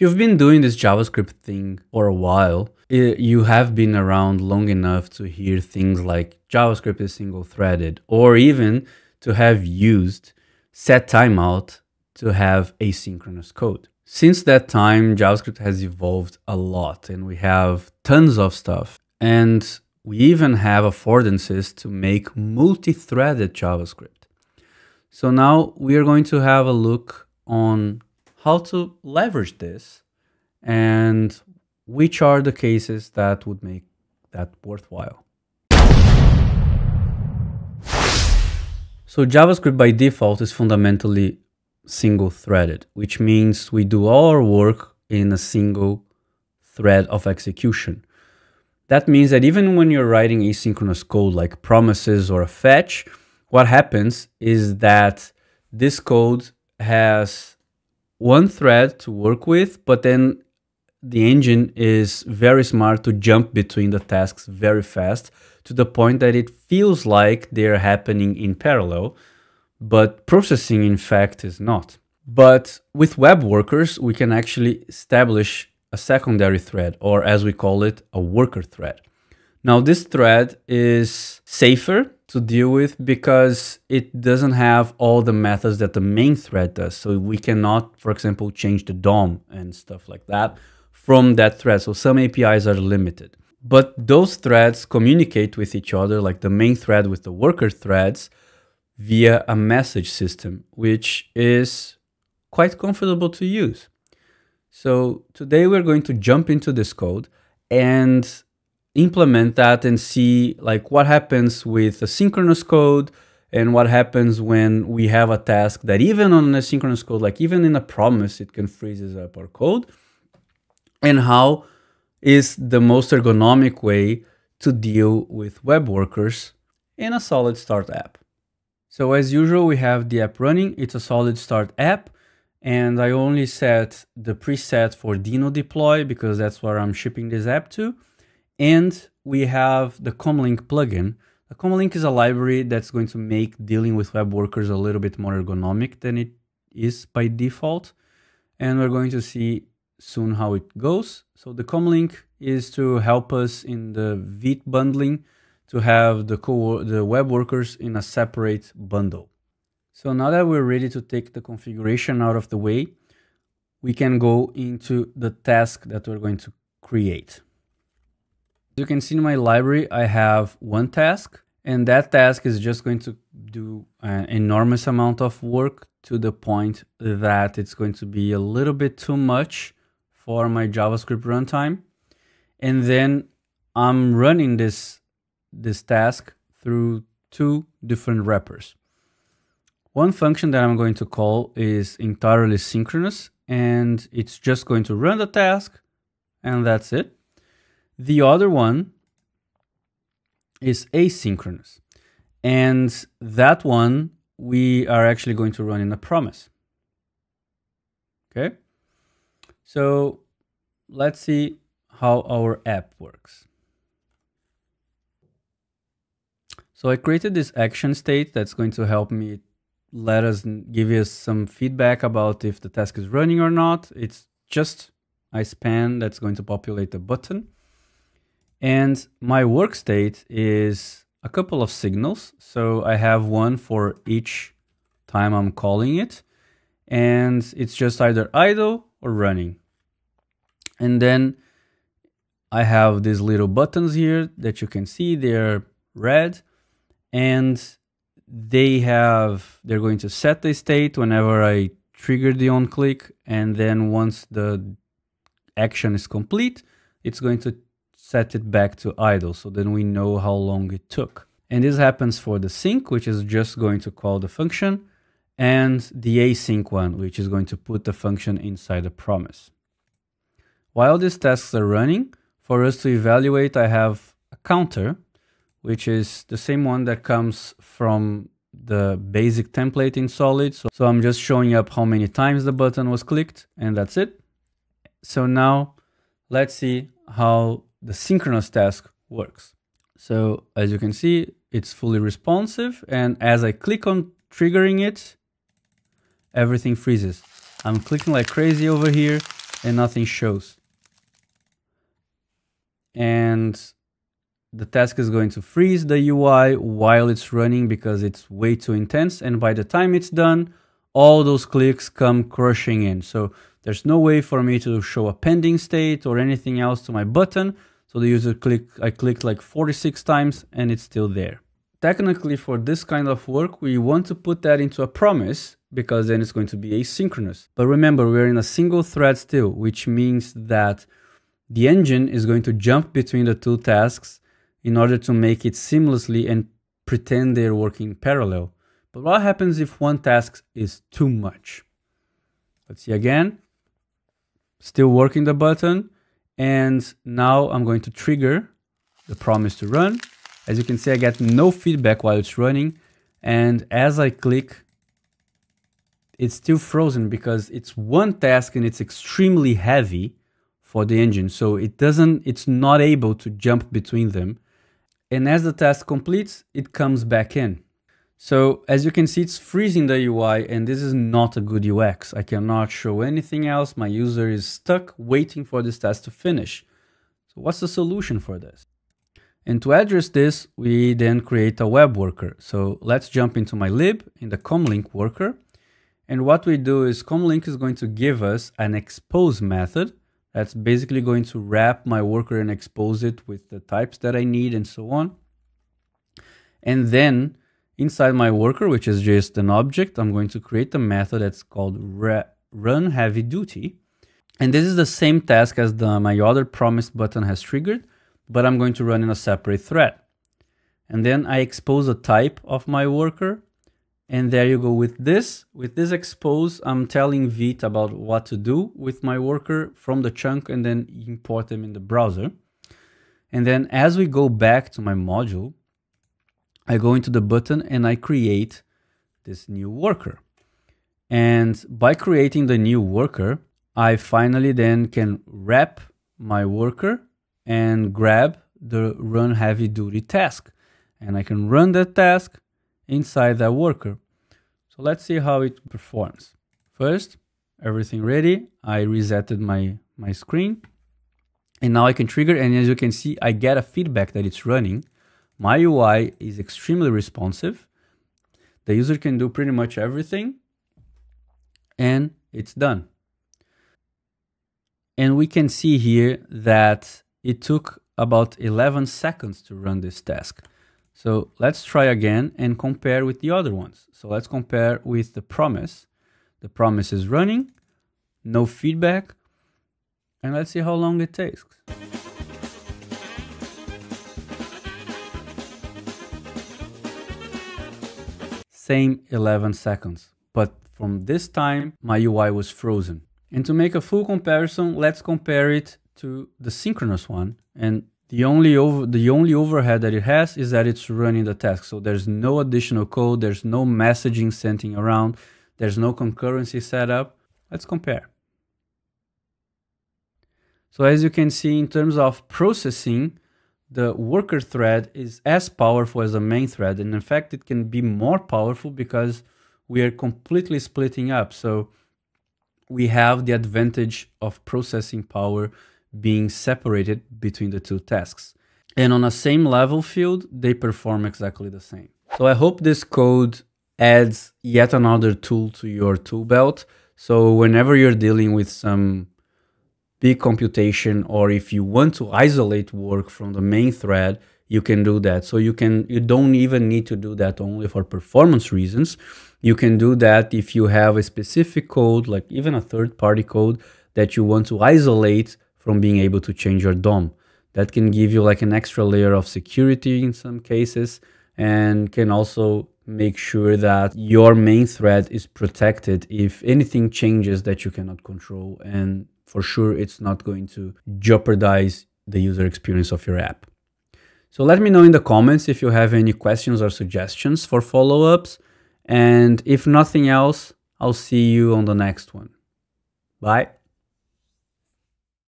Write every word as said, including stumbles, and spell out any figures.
If you've been doing this JavaScript thing for a while, it, you have been around long enough to hear things like JavaScript is single-threaded, or even to have used set timeout to have asynchronous code. Since that time, JavaScript has evolved a lot and we have tons of stuff. And we even have affordances to make multi-threaded JavaScript. So now we are going to have a look on how to leverage this and which are the cases that would make that worthwhile. So JavaScript by default is fundamentally single-threaded, which means we do all our work in a single thread of execution. That means that even when you're writing asynchronous code like promises or a fetch, what happens is that this code has one thread to work with, but then the engine is very smart to jump between the tasks very fast, to the point that it feels like they're happening in parallel, but processing in fact is not. But with web workers, we can actually establish a secondary thread, or as we call it, a worker thread. Now this thread is safer to deal with because it doesn't have all the methods that the main thread does. So we cannot, for example, change the D O M and stuff like that from that thread. So some A P Is are limited. But those threads communicate with each other, like the main thread with the worker threads, via a message system, which is quite comfortable to use. So today we're going to jump into this code and implement that and see like what happens with asynchronous code and what happens when we have a task that even on asynchronous code, like even in a promise, it can freezes up our code, and how is the most ergonomic way to deal with web workers in a SolidStart app. So as usual, we have the app running. It's a SolidStart app. And I only set the preset for Deno Deploy because that's where I'm shipping this app to. And we have the Comlink plugin. The Comlink is a library that's going to make dealing with web workers a little bit more ergonomic than it is by default. And we're going to see soon how it goes. So the Comlink is to help us in the Vite bundling to have the, co the web workers in a separate bundle. So now that we're ready to take the configuration out of the way, we can go into the task that we're going to create. As you can see in my library, I have one task, and that task is just going to do an enormous amount of work to the point that it's going to be a little bit too much for my JavaScript runtime. And then I'm running this, this task through two different wrappers. One function that I'm going to call is entirely synchronous, and it's just going to run the task, and that's it. The other one is asynchronous, and that one we are actually going to run in a promise. Okay, so let's see how our app works. So I created this action state that's going to help me let us give us some feedback about if the task is running or not. It's just a span that's going to populate the button. And my work state is a couple of signals. So I have one for each time I'm calling it. And it's just either idle or running. And then I have these little buttons here that you can see. They're red. And they have, they're going to set the state whenever I trigger the on click. And then once the action is complete, it's going to set it back to idle. So then we know how long it took. And this happens for the sync, which is just going to call the function, and the async one, which is going to put the function inside the promise. While these tasks are running, for us to evaluate, I have a counter, which is the same one that comes from the basic template in Solid. So, so I'm just showing up how many times the button was clicked, and that's it. So now let's see how the synchronous task works. So as you can see, it's fully responsive. And as I click on triggering it, everything freezes. I'm clicking like crazy over here. and nothing shows. And the task is going to freeze the U I while it's running because it's way too intense. And by the time it's done, all those clicks come crushing in. So there's no way for me to show a pending state or anything else to my button. So the user click, I clicked like forty-six times and it's still there. Technically, for this kind of work, we want to put that into a promise because then it's going to be asynchronous. But remember, we're in a single thread still, which means that the engine is going to jump between the two tasks in order to make it seamlessly and pretend they're working parallel. But what happens if one task is too much? Let's see again. Still working the button. And now I'm going to trigger the promise to run. As you can see, I get no feedback while it's running. And as I click, it's still frozen because it's one task and it's extremely heavy for the engine, so it doesn't, it's not able to jump between them. And as the task completes, it comes back in. So as you can see, it's freezing the U I, and this is not a good U X. I cannot show anything else. My user is stuck waiting for this task to finish. So what's the solution for this? And to address this, we then create a web worker. So let's jump into my lib in the Comlink worker. And what we do is Comlink is going to give us an expose method that's basically going to wrap my worker and expose it with the types that I need and so on. And then inside my worker, which is just an object, I'm going to create a method that's called run heavy duty. And this is the same task as the my other promised button has triggered, but I'm going to run in a separate thread. And then I expose a type of my worker. And there you go. With this, with this expose, I'm telling Vite about what to do with my worker from the chunk and then import them in the browser. And then as we go back to my module, I go into the button and I create this new worker. And by creating the new worker, I finally then can wrap my worker and grab the run heavy duty task. And I can run that task inside that worker. So let's see how it performs. First, everything ready. I resetted my, my screen. And now I can trigger, and as you can see, I get a feedback that it's running. My U I is extremely responsive. The user can do pretty much everything. And it's done. And we can see here that it took about eleven seconds to run this task. So let's try again and compare with the other ones. So let's compare with the promise. The promise is running, no feedback, and let's see how long it takes. Same eleven seconds, but from this time, my U I was frozen. And to make a full comparison, let's compare it to the synchronous one. And The only, over, the only overhead that it has is that it's running the task. So there's no additional code. There's no messaging sending around. There's no concurrency setup. Let's compare. So as you can see, in terms of processing, the worker thread is as powerful as the main thread. And in fact, it can be more powerful because we are completely splitting up. So we have the advantage of processing power being separated between the two tasks. And on a same level field, they perform exactly the same. So I hope this code adds yet another tool to your tool belt. So whenever you're dealing with some big computation, or if you want to isolate work from the main thread, you can do that. So you can, you don't even need to do that only for performance reasons. You can do that if you have a specific code, like even a third-party code that you want to isolate from being able to change your D O M. That can give you like an extra layer of security in some cases, and can also make sure that your main thread is protected if anything changes that you cannot control, and for sure it's not going to jeopardize the user experience of your app. So let me know in the comments if you have any questions or suggestions for follow-ups, and if nothing else, I'll see you on the next one. Bye.